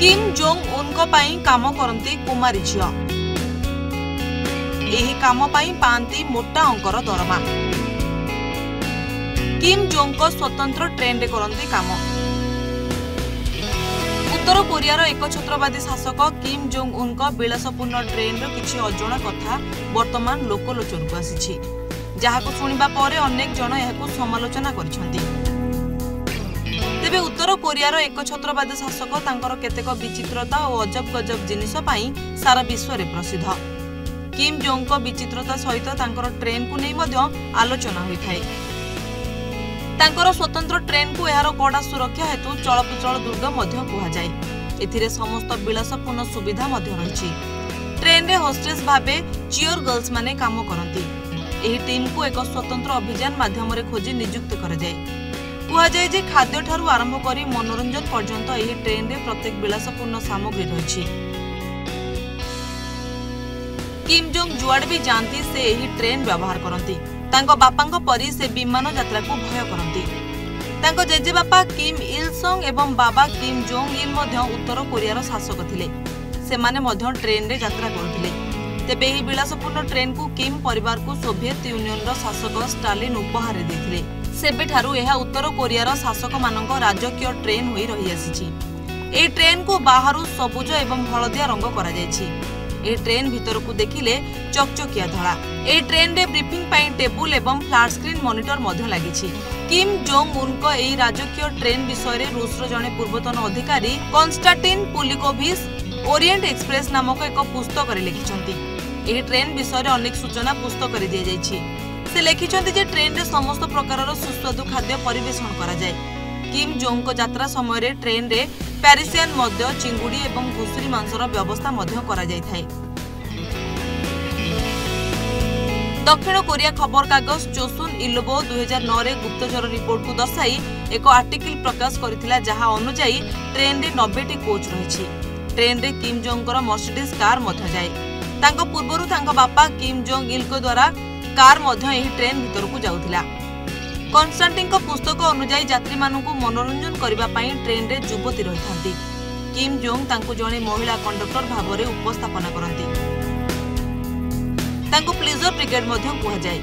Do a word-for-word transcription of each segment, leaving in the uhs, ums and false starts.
किम Jong Un को पाई काम करती कुमारी झियो एही काम पाई पांती मोटा अंकर दरमा किम जोंग को स्वतंत्र ट्रेन रे करती काम। उत्तर कोरियार एक छत्रवादी शासक किम जोंग उन को विलासपूर्ण ट्रेन रो किछि अजणा कथा वर्तमान लोकलोचन को आसी जहाको सुनिबा परे अनेक जन यहाको समालोचना करिसथि। तेबे उत्तर कोरियार एक छत्रवादी शासक तांकर केतेक विचित्रता और अजब गजब जिनिष पाई सारा विश्व रे प्रसिद्ध। किम जोंग को विचित्रता सहित तांकर ट्रेन को नहीं मध्य आलोचना होई थाए। तांकर स्वतंत्र ट्रेन को यार कड़ा सुरक्षा हेतु चलपुचल दुर्ग मध्य कहा जाय। एथिरे समस्त विलासपूर्ण सुविधा मध्य रहिछि। ट्रेन रे होस्टेस भाबे चियर गर्ल्स माने काम करंती। एही टीम को एक स्वतंत्र अभियान माध्यम रे खोजी नियुक्त कर जाय। कहुए खाद्य ठारू आरंभ कर मनोरंजन पर्यंत यह ट्रेन रे प्रत्येक विलासपूर्ण सामग्री रही। किम जोंग जुआड़ भी जानती से यही ट्रेन व्यवहार करती। बापांको परी से विमान यात्रा को भय करती। जेजे बापा किम इल संग एवं बाबा किम जोंग इल मध्य उत्तर कोरियार शासक थिले। सेमाने मध्य ट्रेन रे यात्रा करथिले। तेबे यही विलासपूर्ण ट्रेन को किम परिवार को सोवियत यूनियन रो शासक स्टालिन उपहार देथिले। सेबेठारू यह उत्तर कोरियार शासक मानक राजकीय ट्रेन होई रही आसी। ए ट्रेन को बाहर सबुज एवं हलदिया रंग करा जायछि। ए ट्रेन भीतर को देखिले चकचकिया धड़ा। ए ट्रेन रे ब्रीफिंग पाई टेबुल एवं फ्लाट स्क्रीन मॉनिटर मध्य लागिछि। किम जोंग उन को ए राजकीय ट्रेन विषय रे रूस रो जने पूर्वतन अधिकारी कॉन्स्टान्टिन पुलिकोव्स्की ओरिएंट एक्सप्रेस नामक एक पुस्तक रे लिखिसंती। ए ट्रेन विषय रे अनेक सूचना पुस्तक रे दिया जायछि। से लिखिछन्ते जे ट्रेन रे समस्त प्रकारर सुस्वादु खाद्य परिवेषण करा जाय। किम जोंग को यात्रा समय रे ट्रेन रे पेरिसियन मध्य चिंगुड़ी एवं घुसुरी मांसर व्यवस्था मध्य करा जाय थाय। दक्षिण कोरिया खबर कागज चोसुन इल्बो दो हज़ार नौ रे गुप्तचर रिपोर्ट को दर्शाई एक आर्टिकल प्रकाश करथिला जहा अनुसार ट्रेन रे नब्बे टी कोच रहिछि। ट्रेन रे किम जोंगकर मर्सिडीज कार मध्य जाय। तांको पूर्वरु तांको बापा किम जोंग इल को द्वारा कार मध्य एही ट्रेन भीतर को जाउथिला। कॉन्स्टेंटिन को पुस्तक अनुसार यात्री मानू को मनोरंजन करबा पई ट्रेन रे युवती रही थांती। किम जोंग तांको जने महिला कंडक्टर भाव रे उपस्थापना करंती। तांको प्लेजर ब्रिगेड मध्य कहा जाय।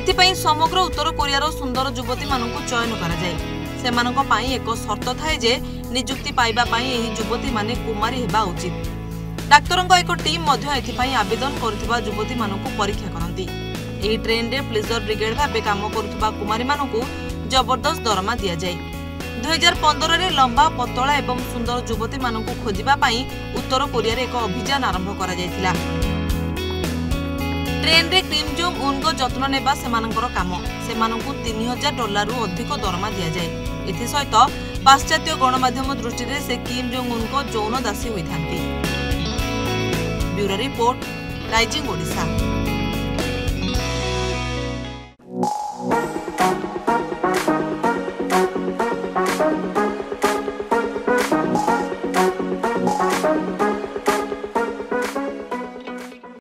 एथि पई समग्र उत्तर कोरिया रो सुंदर युवती मानू को चयन करा जाय। सेमानक पई एक शर्त थाए जे नियुक्ति पाइबा पई एही युवती माने कुमारी हेबा उचित। डाक्टरन को एक टीम मध्य एथि पई आवेदन करथिबा युवती मानू को परीक्षा करंती। एही ट्रेन रे प्लेजर ब्रिगेड भावे काम करुवा कुमारी मानू जबरदस्त दरमा दि जाए। दो हज़ार पंद्रह रे लंबा पतला एवं सुंदर युवती मानू खोजा उत्तर कोरिया रे एक अभियान आरंभ करा जायतिला। ट्रेन रे किम जोंग उन को जत्न नेबा सेमानकर काम। सेमानकु तीन हज़ार डॉलर रु अधिक दरमा दि जाए। एथि सहित पाश्चात्य गणमाध्यम दृष्टि रे से किम जोंग उन को यौन दासी होइथांती। Bureau report, rising Odisha.